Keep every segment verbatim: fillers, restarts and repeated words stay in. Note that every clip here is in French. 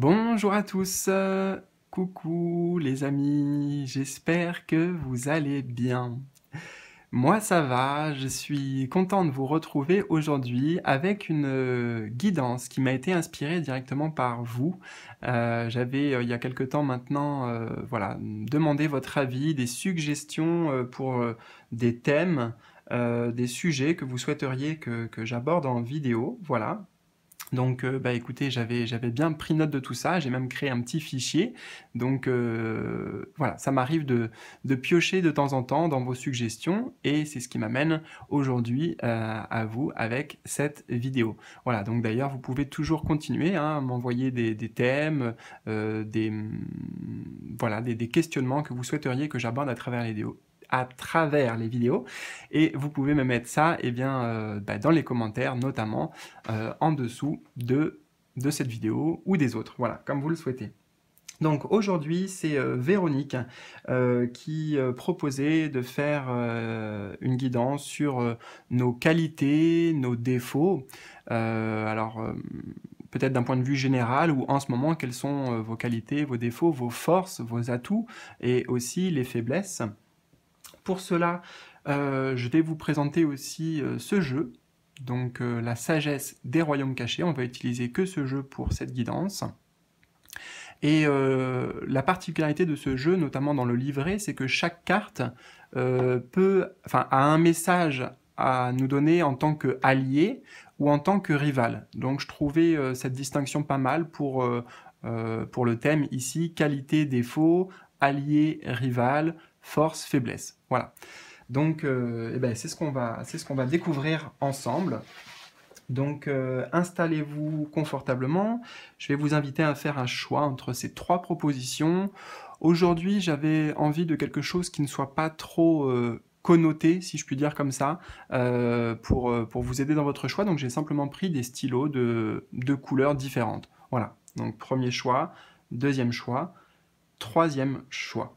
Bonjour à tous, euh, coucou les amis, j'espère que vous allez bien. Moi ça va, je suis content de vous retrouver aujourd'hui avec une euh, guidance qui m'a été inspirée directement par vous. Euh, J'avais euh, il y a quelque temps maintenant euh, voilà, demandé votre avis, des suggestions euh, pour euh, des thèmes, euh, des sujets que vous souhaiteriez que, que j'aborde en vidéo, voilà. Donc euh, bah, écoutez, j'avais bien pris note de tout ça, j'ai même créé un petit fichier, donc euh, voilà, ça m'arrive de, de piocher de temps en temps dans vos suggestions, et c'est ce qui m'amène aujourd'hui euh, à vous avec cette vidéo. Voilà, donc d'ailleurs vous pouvez toujours continuer, hein, à m'envoyer des, des thèmes, euh, des, voilà, des, des questionnements que vous souhaiteriez que j'aborde à travers les vidéos. à travers les vidéos, et vous pouvez me mettre ça eh bien, euh, bah, dans les commentaires, notamment euh, en dessous de, de cette vidéo ou des autres, voilà, comme vous le souhaitez. Donc aujourd'hui, c'est euh, Véronique euh, qui euh, proposait de faire euh, une guidance sur euh, nos qualités, nos défauts, euh, alors... Euh, peut-être d'un point de vue général, ou en ce moment, quelles sont euh, vos qualités, vos défauts, vos forces, vos atouts, et aussi les faiblesses. Pour cela, euh, je vais vous présenter aussi euh, ce jeu, donc euh, la sagesse des royaumes cachés. On va utiliser que ce jeu pour cette guidance. Et euh, la particularité de ce jeu, notamment dans le livret, c'est que chaque carte euh, peut, enfin, a un message à nous donner en tant qu'allié ou en tant que rival. Donc je trouvais euh, cette distinction pas mal pour, euh, euh, pour le thème ici, qualité, défaut, allié, rival, force, faiblesse. Voilà. Donc, euh, eh ben, c'est ce qu'on va, c'est ce qu'on va découvrir ensemble. Donc, euh, installez-vous confortablement. Je vais vous inviter à faire un choix entre ces trois propositions. Aujourd'hui, j'avais envie de quelque chose qui ne soit pas trop euh, connoté, si je puis dire comme ça, euh, pour, pour vous aider dans votre choix. Donc, j'ai simplement pris des stylos de, de couleurs différentes. Voilà. Donc, premier choix, deuxième choix, troisième choix.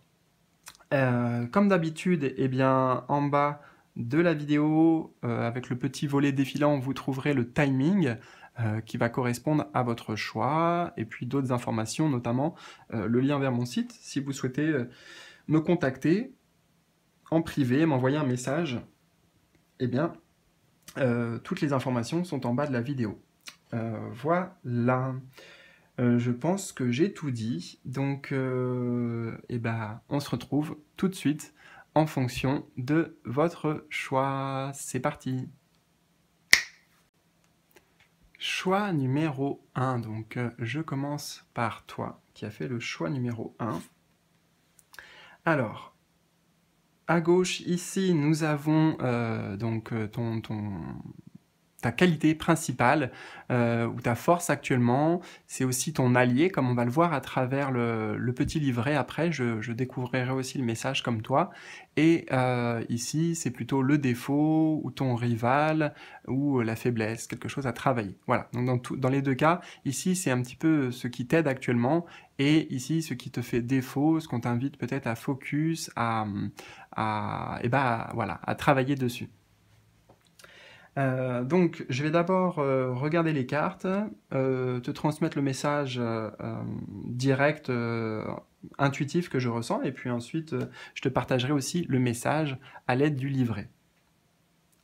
Euh, comme d'habitude, eh bien, en bas de la vidéo, euh, avec le petit volet défilant, vous trouverez le timing euh, qui va correspondre à votre choix, et puis d'autres informations, notamment euh, le lien vers mon site, si vous souhaitez euh, me contacter en privé, m'envoyer un message, eh bien, euh, toutes les informations sont en bas de la vidéo. Euh, voilà. Euh, je pense que j'ai tout dit, donc euh, eh ben, on se retrouve tout de suite en fonction de votre choix. C'est parti. Choix numéro un, donc euh, je commence par toi qui a fait le choix numéro un. Alors, à gauche ici nous avons euh, donc ton... ton... ta qualité principale euh, ou ta force actuellement, c'est aussi ton allié, comme on va le voir à travers le, le petit livret après, je, je découvrirai aussi le message comme toi. Et euh, ici, c'est plutôt le défaut ou ton rival ou la faiblesse, quelque chose à travailler. Voilà, donc dans, tout, dans les deux cas, ici, c'est un petit peu ce qui t'aide actuellement. Et ici, ce qui te fait défaut, ce qu'on t'invite peut-être à focus, à, à, eh ben, voilà, à travailler dessus. Euh, donc, je vais d'abord euh, regarder les cartes, euh, te transmettre le message euh, direct, euh, intuitif que je ressens, et puis ensuite, euh, je te partagerai aussi le message à l'aide du livret.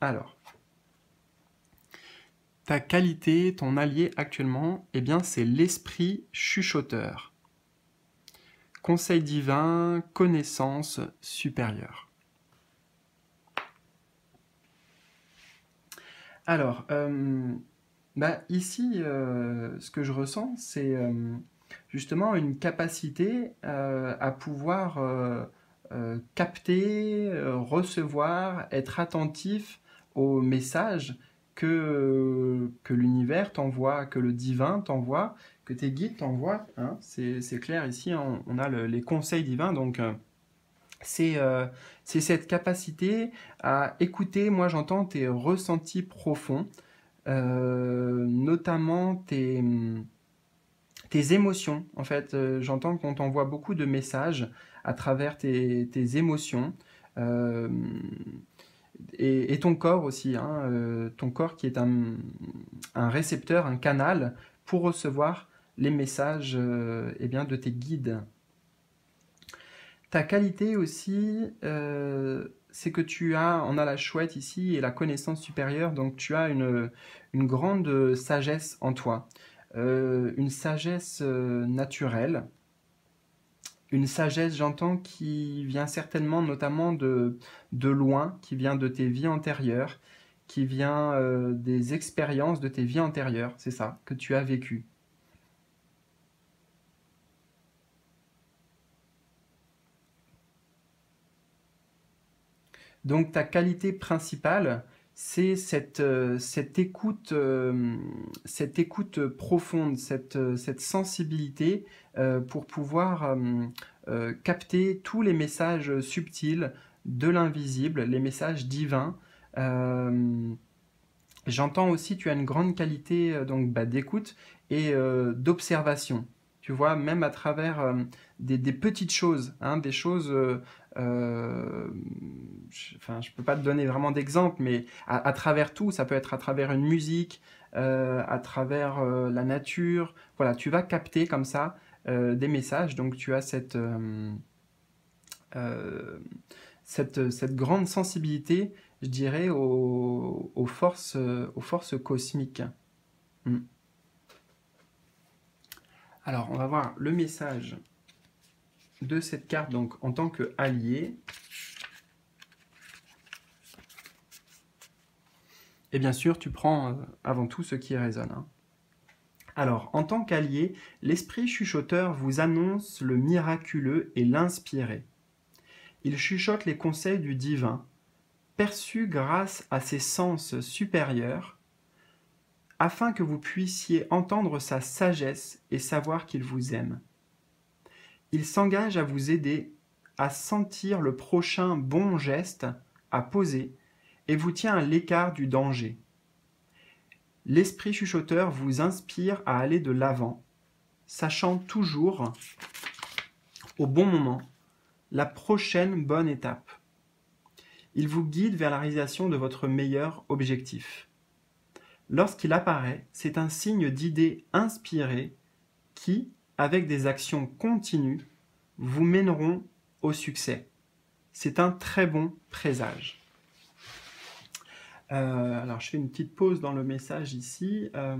Alors, ta qualité, ton allié actuellement, eh bien, c'est l'esprit chuchoteur. Conseil divin, connaissance supérieure. Alors, euh, bah ici, euh, ce que je ressens, c'est euh, justement une capacité euh, à pouvoir euh, euh, capter, euh, recevoir, être attentif aux messages que, euh, que l'univers t'envoie, que le divin t'envoie, que tes guides t'envoient. Hein, c'est clair, ici, hein, on a le, les conseils divins, donc... Euh, C'est euh, cette capacité à écouter, moi j'entends tes ressentis profonds, euh, notamment tes, tes émotions. En fait, euh, j'entends qu'on t'envoie beaucoup de messages à travers tes, tes émotions euh, et, et ton corps aussi, hein, euh, ton corps qui est un, un récepteur, un canal pour recevoir les messages euh, eh bien, de tes guides. Ta qualité aussi, euh, c'est que tu as, on a la chouette ici et la connaissance supérieure, donc tu as une, une grande sagesse en toi, euh, une sagesse euh, naturelle, une sagesse, j'entends, qui vient certainement notamment de, de loin, qui vient de tes vies antérieures, qui vient euh, des expériences de tes vies antérieures, c'est ça, que tu as vécu. Donc ta qualité principale, c'est cette, euh, cette, écoute, euh, cette écoute profonde, cette, cette sensibilité euh, pour pouvoir euh, euh, capter tous les messages subtils de l'invisible, les messages divins. Euh, J'entends aussi, tu as une grande qualité euh, donc bah, d'écoute et euh, d'observation. Tu vois, même à travers euh, des, des petites choses, hein, des choses... Euh, Euh, je, enfin, je peux pas te donner vraiment d'exemple, mais à, à travers tout, ça peut être à travers une musique, euh, à travers euh, la nature. Voilà, tu vas capter comme ça euh, des messages. Donc, tu as cette, euh, euh, cette, cette grande sensibilité, je dirais, aux, aux, forces, aux forces cosmiques. Hmm. Alors, on va voir le message de cette carte, donc en tant qu'allié. Et bien sûr, tu prends euh, avant tout ce qui résonne. Hein. Alors, en tant qu'allié, l'esprit chuchoteur vous annonce le miraculeux et l'inspiré. Il chuchote les conseils du divin, perçus grâce à ses sens supérieurs, afin que vous puissiez entendre sa sagesse et savoir qu'il vous aime. Il s'engage à vous aider à sentir le prochain bon geste à poser et vous tient à l'écart du danger. L'esprit chuchoteur vous inspire à aller de l'avant, sachant toujours, au bon moment, la prochaine bonne étape. Il vous guide vers la réalisation de votre meilleur objectif. Lorsqu'il apparaît, c'est un signe d'idée inspirée qui, avec des actions continues, vous mèneront au succès. C'est un très bon présage. Euh, alors, je fais une petite pause dans le message ici. Euh,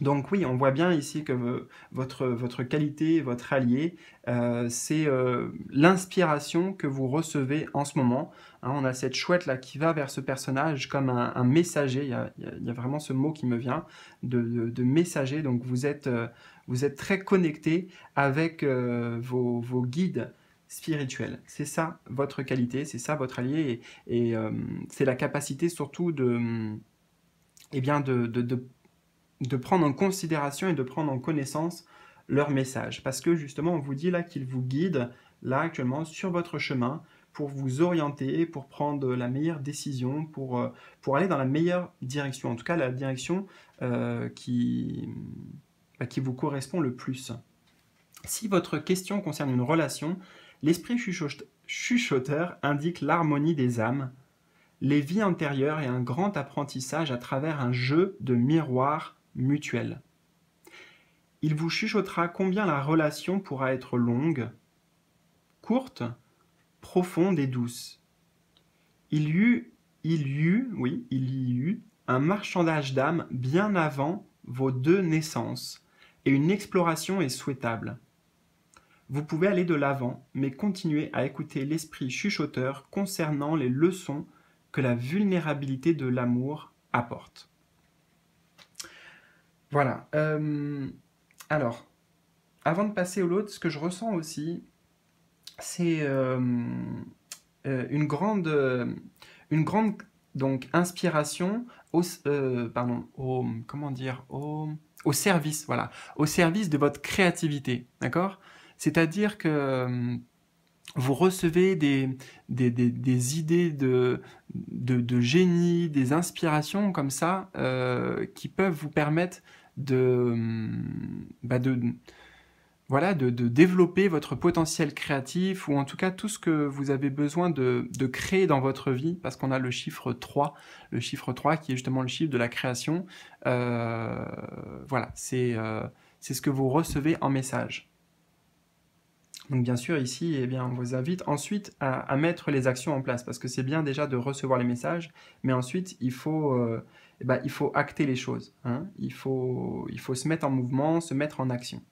donc oui, on voit bien ici que votre, votre qualité, votre allié, euh, c'est euh, l'inspiration que vous recevez en ce moment. Hein, on a cette chouette-là qui va vers ce personnage comme un, un messager. Il y, a, il y a vraiment ce mot qui me vient, de, de, de messager. Donc, vous êtes, euh, vous êtes très connecté avec euh, vos, vos guides spirituels. C'est ça, votre qualité. C'est ça, votre allié. Et, et euh, c'est la capacité, surtout, de, eh bien de, de, de, de prendre en considération et de prendre en connaissance leur message. Parce que, justement, on vous dit là qu'il vous guide, là, actuellement, sur votre chemin, pour vous orienter, pour prendre la meilleure décision, pour, pour aller dans la meilleure direction. En tout cas, la direction euh, qui, bah, qui vous correspond le plus. Si votre question concerne une relation, l'esprit chuchoteur indique l'harmonie des âmes, les vies antérieures et un grand apprentissage à travers un jeu de miroirs mutuels. Il vous chuchotera combien la relation pourra être longue, courte, profonde et douce. Il y eut, il y eut, oui, il y eut un marchandage d'âme bien avant vos deux naissances, et une exploration est souhaitable. Vous pouvez aller de l'avant, mais continuez à écouter l'esprit chuchoteur concernant les leçons que la vulnérabilité de l'amour apporte. Voilà. Euh, alors, avant de passer au l'autre, ce que je ressens aussi, c'est euh, euh, une grande, euh, une grande donc, inspiration au, euh, pardon, au, comment dire, au, au service, voilà, au service de votre créativité, d'accord? C'est-à-dire que euh, vous recevez des, des, des, des idées de, de, de génie, des inspirations comme ça, euh, qui peuvent vous permettre de... Bah de voilà, de, de développer votre potentiel créatif, ou en tout cas tout ce que vous avez besoin de, de créer dans votre vie, parce qu'on a le chiffre trois, le chiffre trois qui est justement le chiffre de la création. Euh, voilà, c'est euh, c'est ce que vous recevez en message. Donc bien sûr, ici, eh bien, on vous invite ensuite à, à mettre les actions en place, parce que c'est bien déjà de recevoir les messages, mais ensuite, il faut, euh, eh bien, il faut acter les choses, hein. Il faut, il faut se mettre en mouvement, se mettre en action.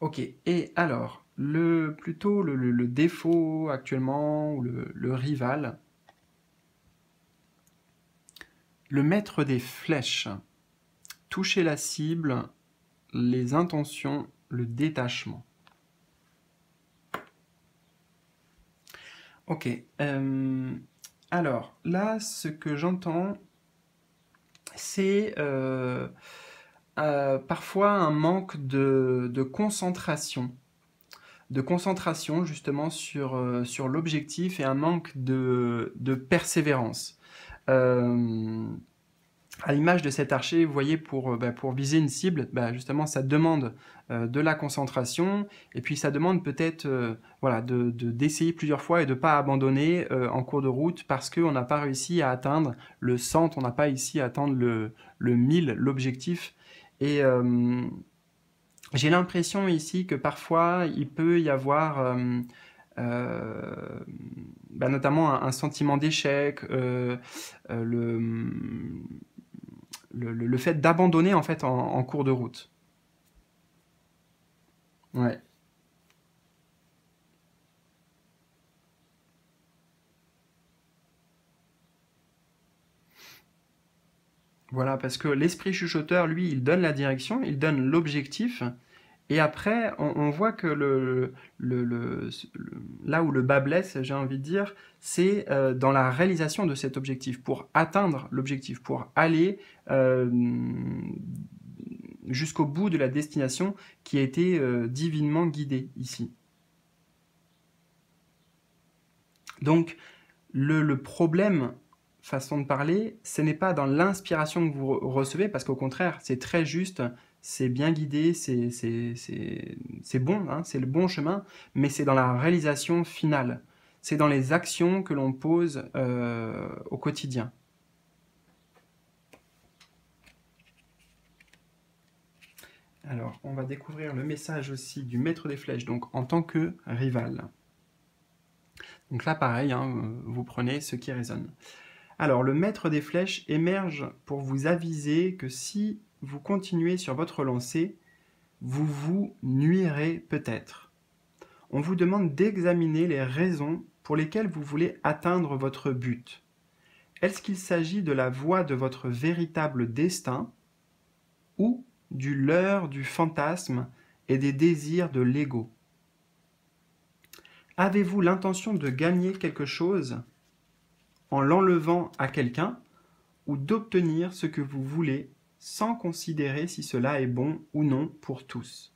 Ok, et alors, le, plutôt le, le, le défaut actuellement, ou le, le rival, le maître des flèches, toucher la cible, les intentions, le détachement. Ok, euh, alors là, ce que j'entends, c'est euh, euh, parfois un manque de, de concentration, de concentration justement sur, euh, sur l'objectif, et un manque de, de persévérance. Euh, À l'image de cet archer, vous voyez, pour, bah, pour viser une cible, bah, justement, ça demande euh, de la concentration, et puis ça demande peut-être euh, voilà, de, de, d'essayer plusieurs fois et de ne pas abandonner euh, en cours de route, parce qu'on n'a pas réussi à atteindre le cent, on n'a pas réussi à atteindre le, le mille, l'objectif. Et euh, j'ai l'impression ici que parfois, il peut y avoir... Euh, Euh, bah notamment un, un sentiment d'échec, euh, euh, le, le, le fait d'abandonner en fait en, en cours de route. Ouais. Voilà, parce que l'esprit chuchoteur, lui, il donne la direction, il donne l'objectif. Et après, on, on voit que le, le, le, le, là où le bât blesse, j'ai envie de dire, c'est euh, dans la réalisation de cet objectif, pour atteindre l'objectif, pour aller euh, jusqu'au bout de la destination qui a été euh, divinement guidée ici. Donc, le, le problème, façon de parler, ce n'est pas dans l'inspiration que vous recevez, parce qu'au contraire, c'est très juste, c'est bien guidé, c'est bon, hein, c'est le bon chemin, mais c'est dans la réalisation finale. C'est dans les actions que l'on pose euh, au quotidien. Alors, on va découvrir le message aussi du maître des flèches, donc en tant que rival. Donc là, pareil, hein, vous prenez ce qui résonne. Alors, le maître des flèches émerge pour vous aviser que si vous continuez sur votre lancée, vous vous nuirez peut-être. On vous demande d'examiner les raisons pour lesquelles vous voulez atteindre votre but. Est-ce qu'il s'agit de la voie de votre véritable destin, ou du leurre du fantasme et des désirs de l'ego? Avez-vous l'intention de gagner quelque chose en l'enlevant à quelqu'un, ou d'obtenir ce que vous voulez sans considérer si cela est bon ou non pour tous?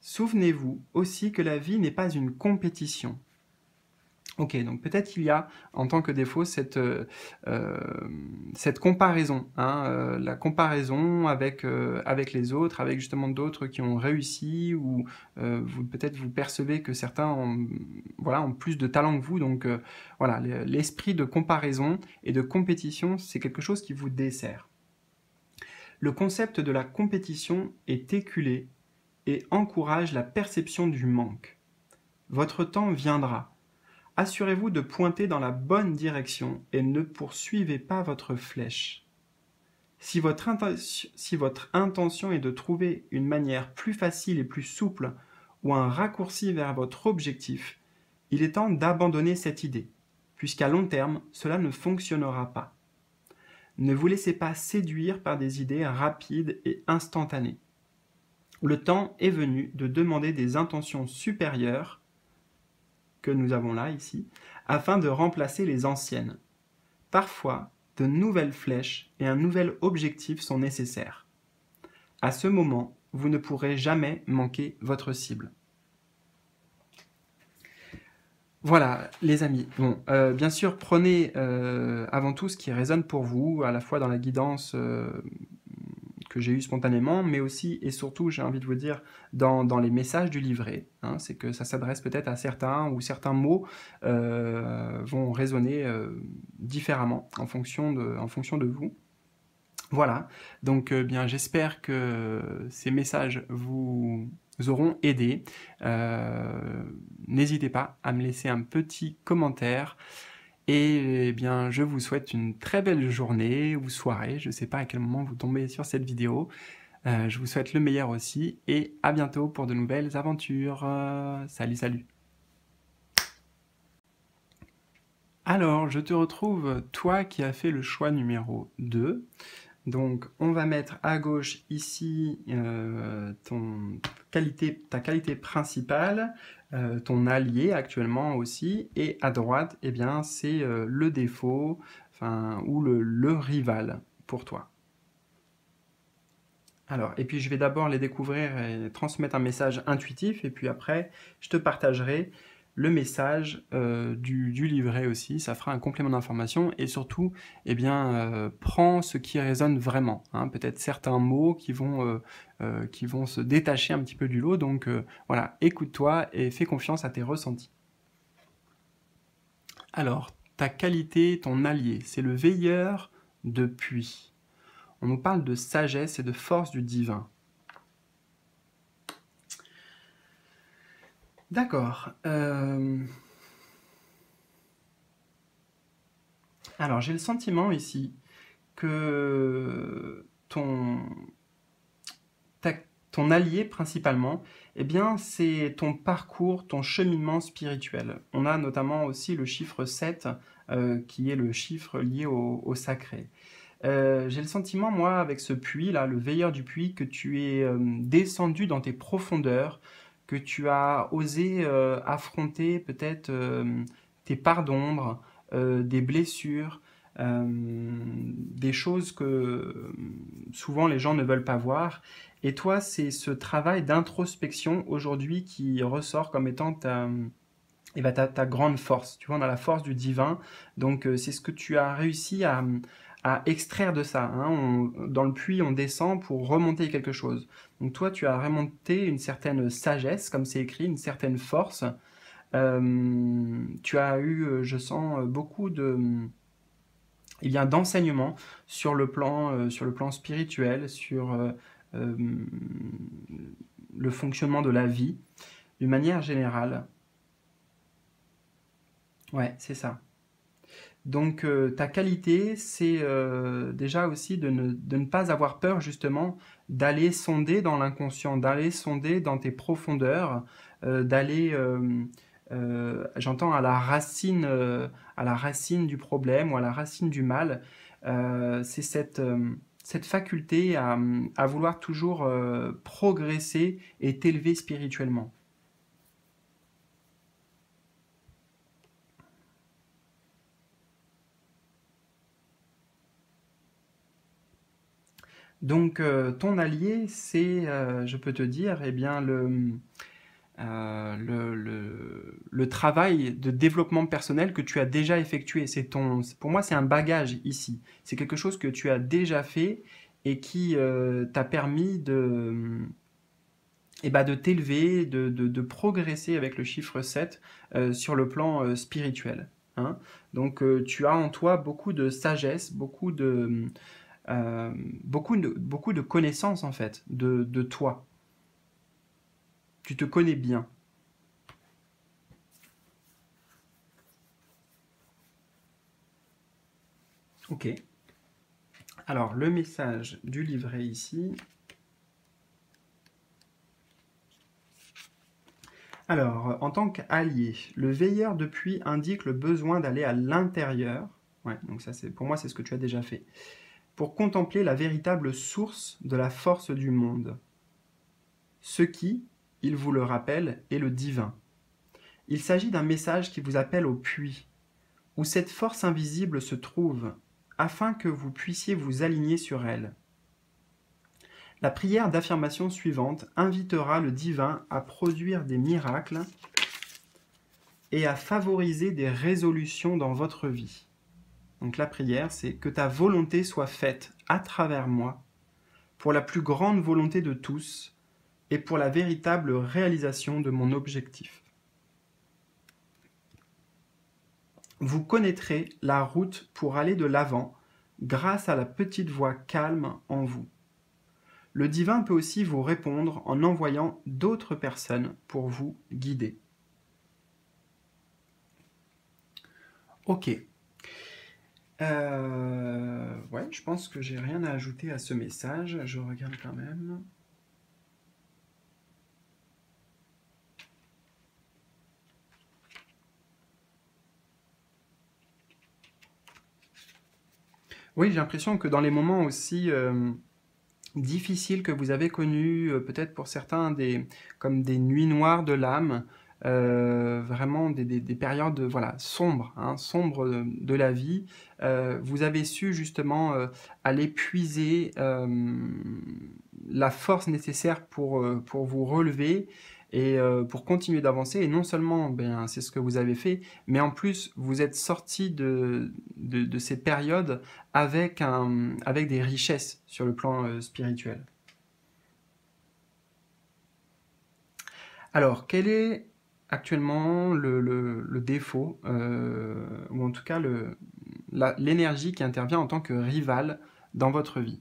Souvenez-vous aussi que la vie n'est pas une compétition. Ok, donc peut-être qu'il y a, en tant que défaut, cette, euh, cette comparaison, hein, euh, la comparaison avec, euh, avec les autres, avec justement d'autres qui ont réussi, ou euh, peut-être vous percevez que certains ont, voilà, ont plus de talent que vous, donc euh, voilà, l'esprit de comparaison et de compétition, c'est quelque chose qui vous dessert. Le concept de la compétition est éculé et encourage la perception du manque. Votre temps viendra. Assurez-vous de pointer dans la bonne direction et ne poursuivez pas votre flèche. Si votre, si votre intention est de trouver une manière plus facile et plus souple, ou un raccourci vers votre objectif, il est temps d'abandonner cette idée, puisqu'à long terme, cela ne fonctionnera pas. Ne vous laissez pas séduire par des idées rapides et instantanées. Le temps est venu de demander des intentions supérieures, que nous avons là, ici, afin de remplacer les anciennes. Parfois, de nouvelles flèches et un nouvel objectif sont nécessaires. À ce moment, vous ne pourrez jamais manquer votre cible. Voilà, les amis. Bon, euh, bien sûr, prenez euh, avant tout ce qui résonne pour vous, à la fois dans la guidance euh, que j'ai eu spontanément, mais aussi et surtout, j'ai envie de vous dire, dans, dans les messages du livret. Hein, c'est que ça s'adresse peut-être à certains, ou certains mots euh, vont résonner euh, différemment en fonction de, en fonction de vous. Voilà, donc euh, bien j'espère que ces messages vous auront aidé. Euh, n'hésitez pas à me laisser un petit commentaire. Et eh bien je vous souhaite une très belle journée ou soirée. Je ne sais pas à quel moment vous tombez sur cette vidéo. Euh, je vous souhaite le meilleur aussi. Et à bientôt pour de nouvelles aventures. Euh, salut, salut. Alors, je te retrouve, toi qui as fait le choix numéro deux. Donc, on va mettre à gauche ici euh, ton qualité, ta qualité principale, euh, ton allié actuellement aussi, et à droite, eh bien, c'est euh, le défaut, enfin, ou le, le rival pour toi. Alors, et puis je vais d'abord les découvrir et transmettre un message intuitif, et puis après, je te partagerai le message euh, du, du livret aussi, ça fera un complément d'information, et surtout, eh bien, euh, prends ce qui résonne vraiment, hein, peut-être certains mots qui vont, euh, euh, qui vont se détacher un petit peu du lot, donc euh, voilà, écoute-toi et fais confiance à tes ressentis. Alors, ta qualité, ton allié, c'est le veilleur de puits. On nous parle de sagesse et de force du divin. D'accord. Euh... Alors, j'ai le sentiment ici que ton, ta... ton allié principalement, eh bien, c'est ton parcours, ton cheminement spirituel. On a notamment aussi le chiffre sept, euh, qui est le chiffre lié au, au sacré. Euh, j'ai le sentiment, moi, avec ce puits-là, le veilleur du puits, que tu es euh, descendu dans tes profondeurs, que tu as osé euh, affronter peut-être euh, tes parts d'ombre, euh, des blessures, euh, des choses que euh, souvent les gens ne veulent pas voir. Et toi, c'est ce travail d'introspection aujourd'hui qui ressort comme étant ta, eh ben, ta, ta grande force. Tu vois, on a la force du divin, donc euh, c'est ce que tu as réussi à... à extraire de ça. Hein. On, dans le puits, on descend pour remonter quelque chose. Donc toi, tu as remonté une certaine sagesse, comme c'est écrit, une certaine force. Euh, tu as eu, je sens, beaucoup de, eh bien, d'enseignements sur le plan, euh, sur le plan spirituel, sur euh, euh, le fonctionnement de la vie, d'une manière générale. Ouais, c'est ça. Donc, euh, ta qualité, c'est euh, déjà aussi de ne, de ne pas avoir peur, justement, d'aller sonder dans l'inconscient, d'aller sonder dans tes profondeurs, euh, d'aller, euh, euh, j'entends, à la racine, euh, à la racine du problème ou à la racine du mal. Euh, c'est cette, euh, cette faculté à, à vouloir toujours euh, progresser et t'élever spirituellement. Donc, euh, ton allié, c'est, euh, je peux te dire, eh bien, le, euh, le, le, le travail de développement personnel que tu as déjà effectué. C'est ton, pour moi, c'est un bagage ici. C'est quelque chose que tu as déjà fait et qui euh, t'a permis de, eh ben, de t'élever, de, de, de progresser avec le chiffre sept euh, sur le plan euh, spirituel. Hein. Donc, euh, tu as en toi beaucoup de sagesse, beaucoup de... Euh, beaucoup, de, beaucoup de connaissances, en fait, de, de toi. Tu te connais bien. Ok. Alors, le message du livret ici. Alors, en tant qu'allié, le veilleur de puits indique le besoin d'aller à l'intérieur. Ouais, donc ça, c'est, pour moi, c'est ce que tu as déjà fait. Pour contempler la véritable source de la force du monde. Ce qui, il vous le rappelle, est le divin. Il s'agit d'un message qui vous appelle au puits, où cette force invisible se trouve, afin que vous puissiez vous aligner sur elle. La prière d'affirmation suivante invitera le divin à produire des miracles et à favoriser des résolutions dans votre vie. Donc la prière, c'est « Que ta volonté soit faite à travers moi, pour la plus grande volonté de tous et pour la véritable réalisation de mon objectif. Vous connaîtrez la route pour aller de l'avant grâce à la petite voix calme en vous. Le divin peut aussi vous répondre en envoyant d'autres personnes pour vous guider. Ok. Euh, ouais, je pense que j'ai rien à ajouter à ce message. Je regarde quand même. Oui, j'ai l'impression que dans les moments aussi euh, difficiles que vous avez connus, euh, peut-être pour certains des, comme des nuits noires de l'âme, euh, vraiment des, des, des périodes voilà, sombres, hein, sombres de, de la vie, euh, vous avez su justement euh, aller puiser euh, la force nécessaire pour, euh, pour vous relever et euh, pour continuer d'avancer. Et non seulement ben, c'est ce que vous avez fait, mais en plus vous êtes sorti de, de, de ces périodes avec, un, avec des richesses sur le plan euh, spirituel. Alors, quel est actuellement le, le, le défaut, euh, ou en tout cas l'énergie qui intervient en tant que rivale dans votre vie?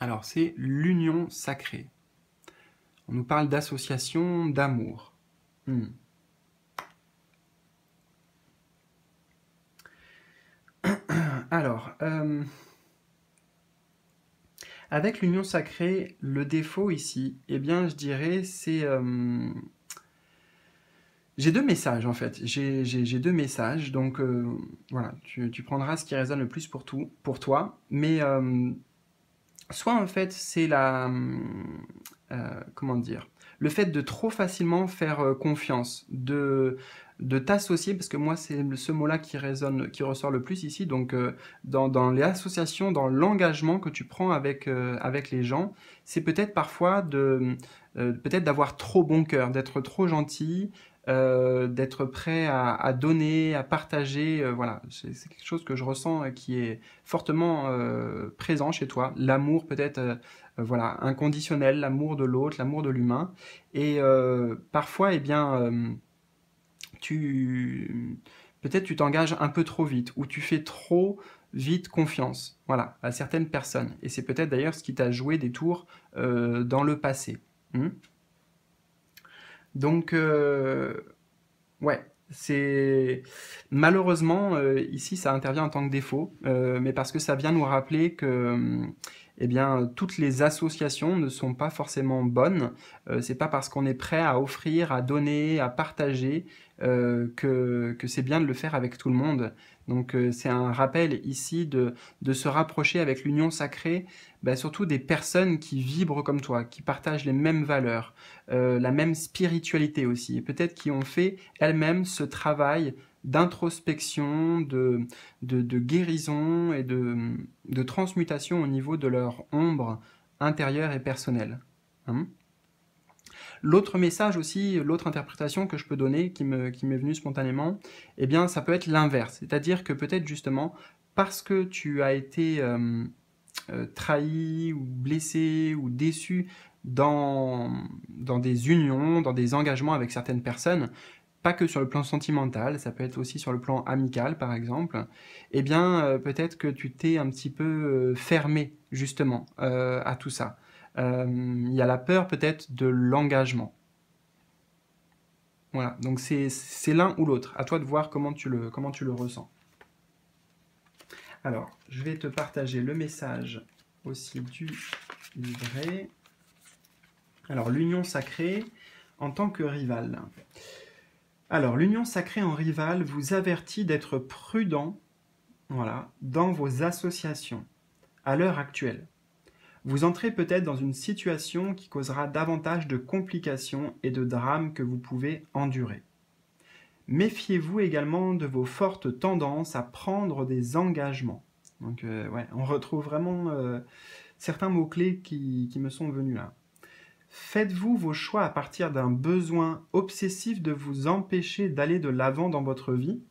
Alors, c'est l'union sacrée. On nous parle d'association, d'amour. Hmm. Alors, euh, avec l'union sacrée, le défaut ici, eh bien, je dirais, c'est... Euh, j'ai deux messages, en fait. J'ai j'ai deux messages, donc euh, voilà, tu, tu prendras ce qui résonne le plus pour, tout, pour toi. Mais euh, soit, en fait, c'est la... Euh, comment dire, le fait de trop facilement faire euh, confiance, de, de t'associer, parce que moi c'est ce mot-là qui résonne, qui ressort le plus ici, donc euh, dans, dans les associations, dans l'engagement que tu prends avec, euh, avec les gens, c'est peut-être parfois de, euh, peut-être d'avoir trop bon cœur, d'être trop gentil, euh, d'être prêt à, à donner, à partager, euh, voilà, c'est quelque chose que je ressens euh, qui est fortement euh, présent chez toi, l'amour peut-être... Euh, Voilà, inconditionnel, l'amour de l'autre, l'amour de l'humain. Et euh, parfois, eh bien, euh, tu peut-être tu t'engages un peu trop vite ou tu fais trop vite confiance, voilà, à certaines personnes. Et c'est peut-être d'ailleurs ce qui t'a joué des tours euh, dans le passé. Mmh. Donc, euh, ouais. C'est malheureusement euh, ici ça intervient en tant que défaut, euh, mais parce que ça vient nous rappeler que euh, eh bien, toutes les associations ne sont pas forcément bonnes. Euh, c'est pas parce qu'on est prêt à offrir, à donner, à partager euh, que, que c'est bien de le faire avec tout le monde. Donc euh, c'est un rappel ici de, de se rapprocher avec l'union sacrée, bah, surtout des personnes qui vibrent comme toi, qui partagent les mêmes valeurs, euh, la même spiritualité aussi, et peut-être qui ont fait elles-mêmes ce travail d'introspection, de, de, de guérison et de, de transmutation au niveau de leur ombre intérieure et personnelle. Hein ? L'autre message aussi, l'autre interprétation que je peux donner, qui me, qui m'est venue spontanément, eh bien, ça peut être l'inverse. C'est-à-dire que peut-être justement, parce que tu as été euh, euh, trahi ou blessé ou déçu dans, dans des unions, dans des engagements avec certaines personnes, pas que sur le plan sentimental, ça peut être aussi sur le plan amical par exemple, eh bien, euh, peut-être que tu t'es un petit peu euh, fermé justement euh, à tout ça. Il y a la peur peut-être de l'engagement. Voilà, donc c'est l'un ou l'autre. À toi de voir comment tu le, comment tu le ressens. Alors, je vais te partager le message aussi du livret. Alors, l'union sacrée en tant que rivale. Alors, l'union sacrée en rivale vous avertit d'être prudent, voilà, dans vos associations à l'heure actuelle. Vous entrez peut-être dans une situation qui causera davantage de complications et de drames que vous pouvez endurer. Méfiez-vous également de vos fortes tendances à prendre des engagements. Donc, euh, ouais, on retrouve vraiment euh, certains mots-clés qui, qui me sont venus là. Faites-vous vos choix à partir d'un besoin obsessif de vous empêcher d'aller de l'avant dans votre vie ?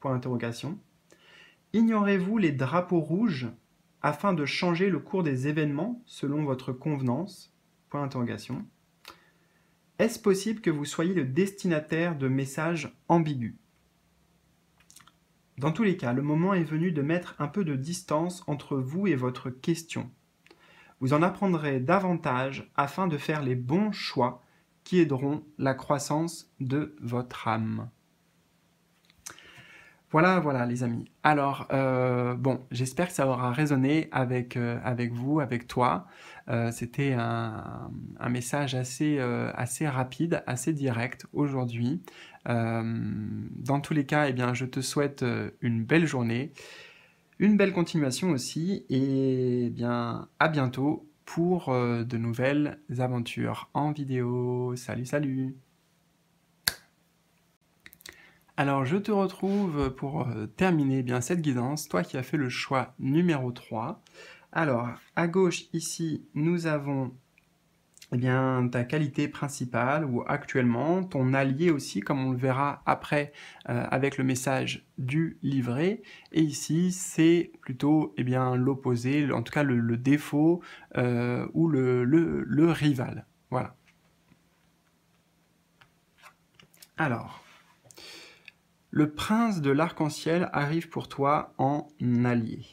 Point d'interrogation. Ignorez-vous les drapeaux rouges afin de changer le cours des événements selon votre convenance ? Est-ce possible que vous soyez le destinataire de messages ambigus ? Dans tous les cas, le moment est venu de mettre un peu de distance entre vous et votre question. Vous en apprendrez davantage afin de faire les bons choix qui aideront la croissance de votre âme. Voilà, voilà les amis. Alors, euh, bon, j'espère que ça aura résonné avec, euh, avec vous, avec toi. Euh, C'était un, un message assez, euh, assez rapide, assez direct aujourd'hui. Euh, dans tous les cas, eh bien, je te souhaite une belle journée, une belle continuation aussi, et eh bien, à bientôt pour euh, de nouvelles aventures en vidéo. Salut, salut! Alors, je te retrouve pour terminer eh bien cette guidance, toi qui as fait le choix numéro trois. Alors, à gauche, ici, nous avons eh bien, ta qualité principale, ou actuellement, ton allié aussi, comme on le verra après euh, avec le message du livret. Et ici, c'est plutôt eh bien l'opposé, en tout cas le, le défaut euh, ou le, le, le rival. Voilà. Alors... Le prince de l'arc-en-ciel arrive pour toi en allié.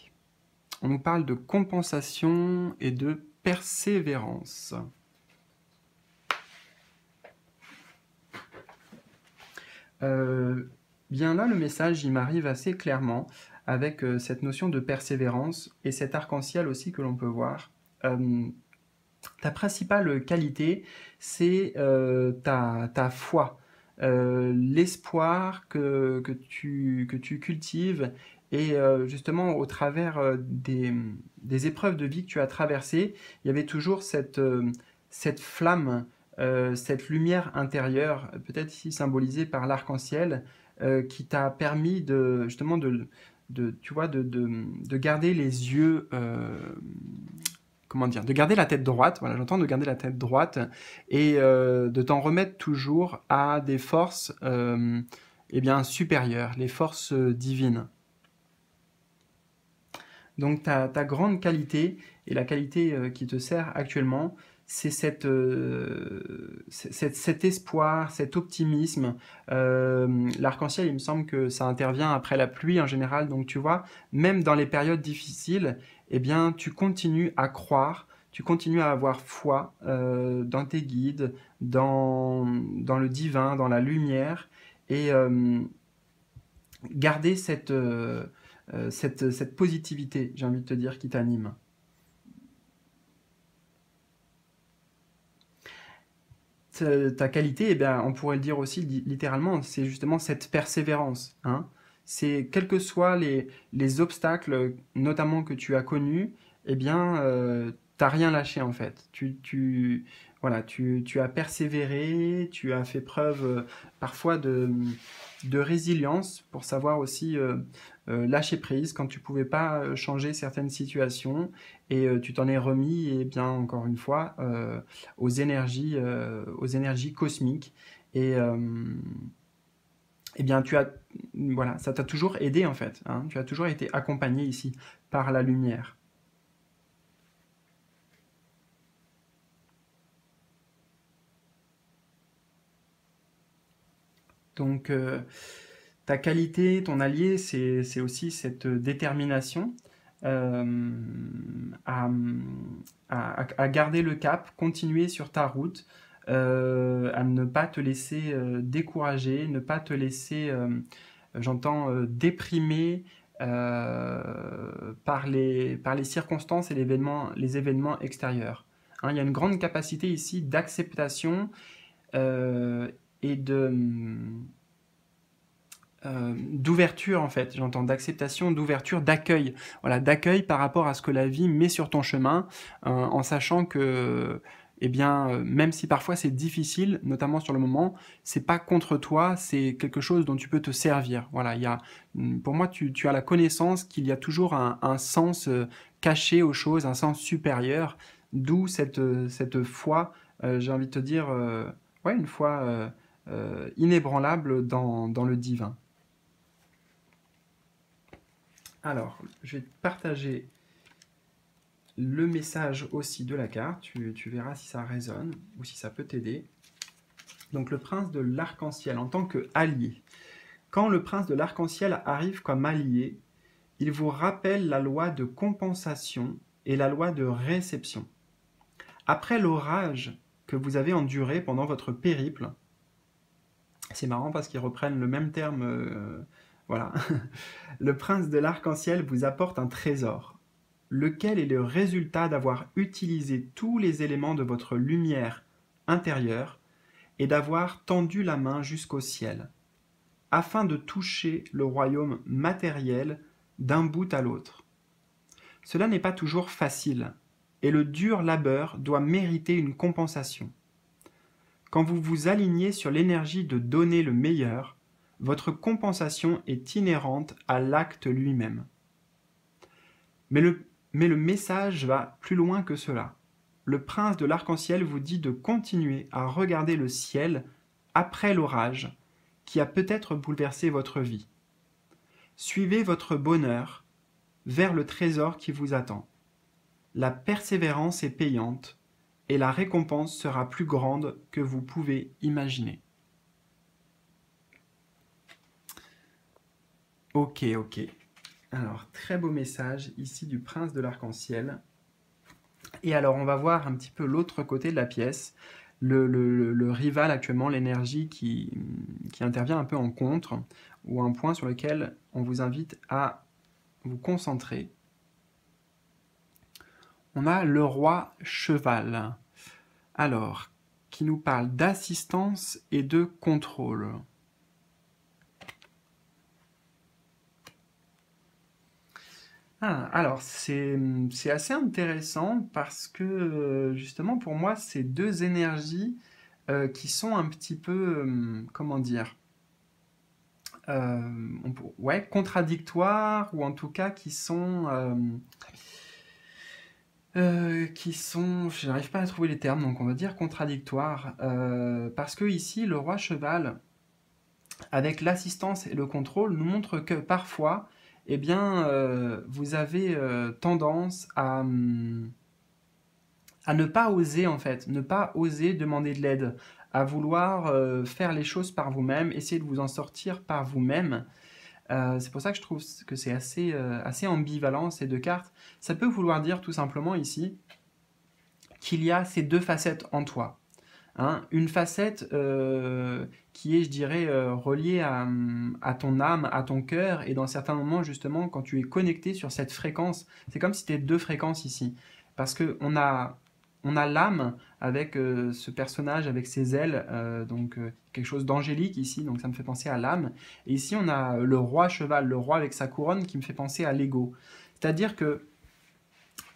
On nous parle de compensation et de persévérance. Euh, bien là, le message, il m'arrive assez clairement avec euh, cette notion de persévérance et cet arc-en-ciel aussi que l'on peut voir. Euh, ta principale qualité, c'est euh, ta, ta foi. Euh, l'espoir que, que, tu, que tu cultives et euh, justement au travers euh, des, des épreuves de vie que tu as traversées, il y avait toujours cette, euh, cette flamme, euh, cette lumière intérieure, peut-être ici symbolisée par l'arc-en-ciel, euh, qui t'a permis de, justement de, de, tu vois, de, de, de garder les yeux... Euh, Comment dire, de garder la tête droite, voilà, j'entends de garder la tête droite, et euh, de t'en remettre toujours à des forces euh, eh bien, supérieures, les forces divines. Donc ta, ta grande qualité, et la qualité euh, qui te sert actuellement, c'est cette, euh, cette, cet espoir, cet optimisme. Euh, L'arc-en-ciel, il me semble que ça intervient après la pluie en général, donc tu vois, même dans les périodes difficiles, eh bien, tu continues à croire, tu continues à avoir foi euh, dans tes guides, dans, dans le divin, dans la lumière, et euh, garder cette, euh, cette, cette positivité, j'ai envie de te dire, qui t'anime. Ta qualité, eh bien, on pourrait le dire aussi littéralement, c'est justement cette persévérance, hein. C'est quels que soient les, les obstacles, notamment que tu as connus, eh bien, euh, tu n'as rien lâché en fait. Tu, tu, voilà, tu, tu as persévéré, tu as fait preuve euh, parfois de, de résilience pour savoir aussi euh, euh, lâcher prise quand tu ne pouvais pas changer certaines situations et euh, tu t'en es remis, eh bien, encore une fois, euh, aux énergies, euh, aux énergies cosmiques. Et... Euh, eh bien, tu as, voilà, ça t'a toujours aidé, en fait. Hein, tu as toujours été accompagné ici par la lumière. Donc, euh, ta qualité, ton allié, c'est aussi cette détermination euh, à, à, à garder le cap, continuer sur ta route, Euh, à ne pas te laisser euh, décourager, ne pas te laisser, euh, j'entends, euh, déprimer euh, par, les, par les circonstances et événement, les événements extérieurs. Hein, il y a une grande capacité ici d'acceptation euh, et de... Euh, d'ouverture en fait, j'entends d'acceptation, d'ouverture, d'accueil, voilà, d'accueil par rapport à ce que la vie met sur ton chemin, euh, en sachant que, eh bien, euh, même si parfois c'est difficile, notamment sur le moment, c'est pas contre toi, c'est quelque chose dont tu peux te servir. Voilà, il y a, pour moi, tu, tu as la connaissance qu'il y a toujours un, un sens euh, caché aux choses, un sens supérieur, d'où cette, euh, cette foi, euh, j'ai envie de te dire, euh, ouais, une foi euh, euh, inébranlable dans, dans le divin. Alors, je vais te partager le message aussi de la carte, tu, tu verras si ça résonne ou si ça peut t'aider. Donc le prince de l'arc-en-ciel en tant qu'allié. Quand le prince de l'arc-en-ciel arrive comme allié, il vous rappelle la loi de compensation et la loi de réception. Après l'orage que vous avez enduré pendant votre périple, c'est marrant parce qu'ils reprennent le même terme, euh, voilà. Le prince de l'arc-en-ciel vous apporte un trésor, lequel est le résultat d'avoir utilisé tous les éléments de votre lumière intérieure et d'avoir tendu la main jusqu'au ciel, afin de toucher le royaume matériel d'un bout à l'autre. Cela n'est pas toujours facile, et le dur labeur doit mériter une compensation. Quand vous vous alignez sur l'énergie de donner le meilleur, votre compensation est inhérente à l'acte lui-même. Mais le, mais le message va plus loin que cela. Le prince de l'arc-en-ciel vous dit de continuer à regarder le ciel après l'orage qui a peut-être bouleversé votre vie. Suivez votre bonheur vers le trésor qui vous attend. La persévérance est payante et la récompense sera plus grande que vous pouvez imaginer. Ok, ok. Alors, très beau message ici du prince de l'arc-en-ciel. Et alors, on va voir un petit peu l'autre côté de la pièce, le, le, le rival actuellement, l'énergie qui, qui intervient un peu en contre, ou un point sur lequel on vous invite à vous concentrer. On a le roi cheval, alors, qui nous parle d'assistance et de contrôle. Ah, alors, c'est assez intéressant parce que, justement, pour moi, c'est deux énergies euh, qui sont un petit peu, euh, comment dire, euh, on peut, ouais, contradictoires, ou en tout cas qui sont, euh, euh, qui sont, je n'arrive pas à trouver les termes, donc on va dire contradictoires, euh, parce que ici, le roi cheval, avec l'assistance et le contrôle, nous montre que parfois, eh bien, euh, vous avez euh, tendance à, à ne pas oser, en fait, ne pas oser demander de l'aide, à vouloir euh, faire les choses par vous-même, essayer de vous en sortir par vous-même. Euh, c'est pour ça que je trouve que c'est assez, euh, assez ambivalent, ces deux cartes. Ça peut vouloir dire, tout simplement, ici, qu'il y a ces deux facettes en toi. Hein, une facette euh, qui est, je dirais, euh, reliée à, à ton âme, à ton cœur, et dans certains moments, justement, quand tu es connecté sur cette fréquence, c'est comme si tu étais deux fréquences ici, parce qu'on a, on a l'âme avec euh, ce personnage, avec ses ailes, euh, donc euh, quelque chose d'angélique ici, donc ça me fait penser à l'âme, et ici on a le roi cheval, le roi avec sa couronne qui me fait penser à l'ego, c'est-à-dire que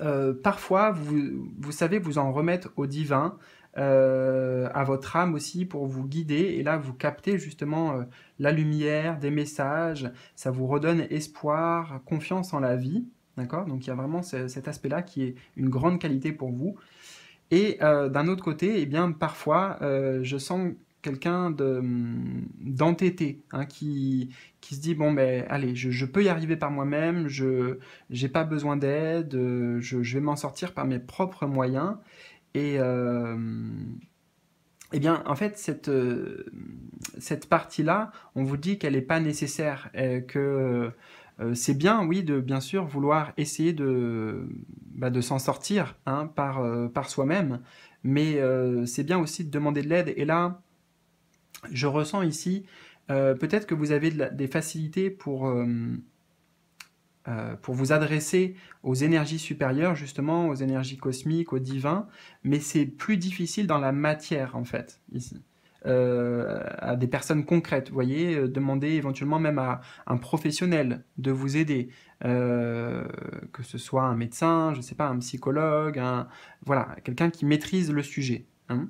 euh, parfois, vous, vous savez vous en remettre au divin, Euh, à votre âme aussi pour vous guider, et là vous captez justement euh, la lumière, des messages, ça vous redonne espoir, confiance en la vie, d'accord? Donc il y a vraiment ce, cet aspect-là qui est une grande qualité pour vous. Et euh, d'un autre côté, eh bien, parfois euh, je sens quelqu'un d'entêté, hein, qui, qui se dit, bon, ben, allez, je, je peux y arriver par moi-même, je n'ai pas besoin d'aide, je, je vais m'en sortir par mes propres moyens. Et euh, eh bien, en fait, cette, cette partie-là, on vous dit qu'elle n'est pas nécessaire, que euh, c'est bien, oui, de bien sûr vouloir essayer de, bah, de s'en sortir, hein, par, euh, par soi-même, mais euh, c'est bien aussi de demander de l'aide. Et là, je ressens ici, euh, peut-être que vous avez de la, des facilités pour... Euh, Euh, pour vous adresser aux énergies supérieures, justement, aux énergies cosmiques, aux divins, mais c'est plus difficile dans la matière, en fait, ici, euh, à des personnes concrètes, vous voyez, euh, demander éventuellement même à un professionnel de vous aider, euh, que ce soit un médecin, je ne sais pas, un psychologue, un, voilà, quelqu'un qui maîtrise le sujet, hein.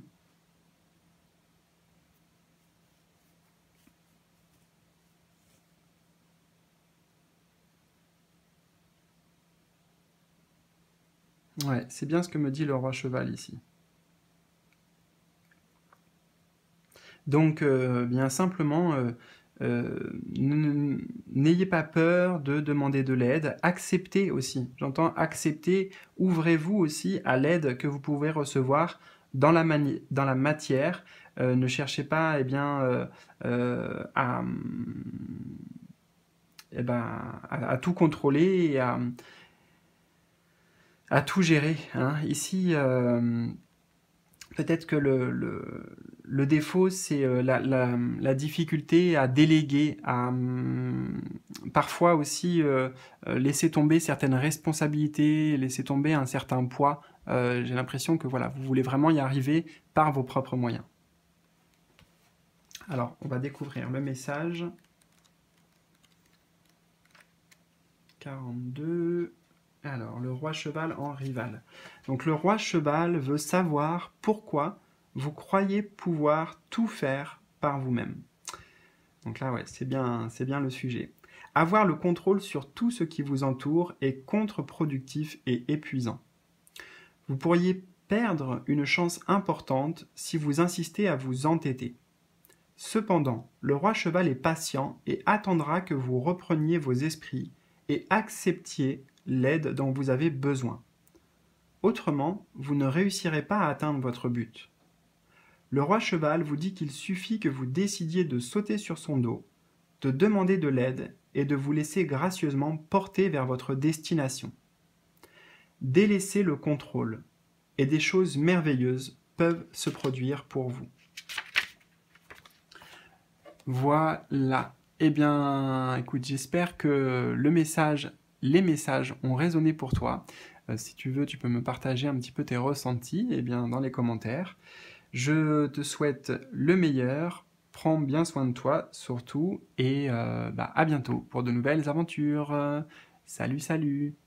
Ouais, c'est bien ce que me dit le roi cheval ici. Donc, euh, bien simplement, euh, Euh, n'ayez pas peur de demander de l'aide, acceptez aussi, j'entends accepter, ouvrez-vous aussi à l'aide que vous pouvez recevoir dans la, dans la matière, euh, ne cherchez pas eh bien, euh, euh, à, eh ben, à, à tout contrôler et à, à tout gérer, hein. Ici, euh, peut-être que le, le Le défaut, c'est la, la, la difficulté à déléguer, à hum, parfois aussi euh, laisser tomber certaines responsabilités, laisser tomber un certain poids. Euh, j'ai l'impression que voilà, vous voulez vraiment y arriver par vos propres moyens. Alors, on va découvrir le message. quarante-deux... Alors, le roi cheval en rival. Donc, le roi cheval veut savoir pourquoi vous croyez pouvoir tout faire par vous-même. Donc là, ouais, c'est bien, c'est bien le sujet. Avoir le contrôle sur tout ce qui vous entoure est contre-productif et épuisant. Vous pourriez perdre une chance importante si vous insistez à vous entêter. Cependant, le roi cheval est patient et attendra que vous repreniez vos esprits et acceptiez l'aide dont vous avez besoin. Autrement, vous ne réussirez pas à atteindre votre but. Le roi cheval vous dit qu'il suffit que vous décidiez de sauter sur son dos, de demander de l'aide et de vous laisser gracieusement porter vers votre destination. Délaissez le contrôle et des choses merveilleuses peuvent se produire pour vous. Voilà. Eh bien, écoute, j'espère que le message, les messages ont résonné pour toi. Euh, si tu veux, tu peux me partager un petit peu tes ressentis, eh bien, dans les commentaires. Je te souhaite le meilleur, prends bien soin de toi surtout, et euh, bah, à bientôt pour de nouvelles aventures. Salut, salut!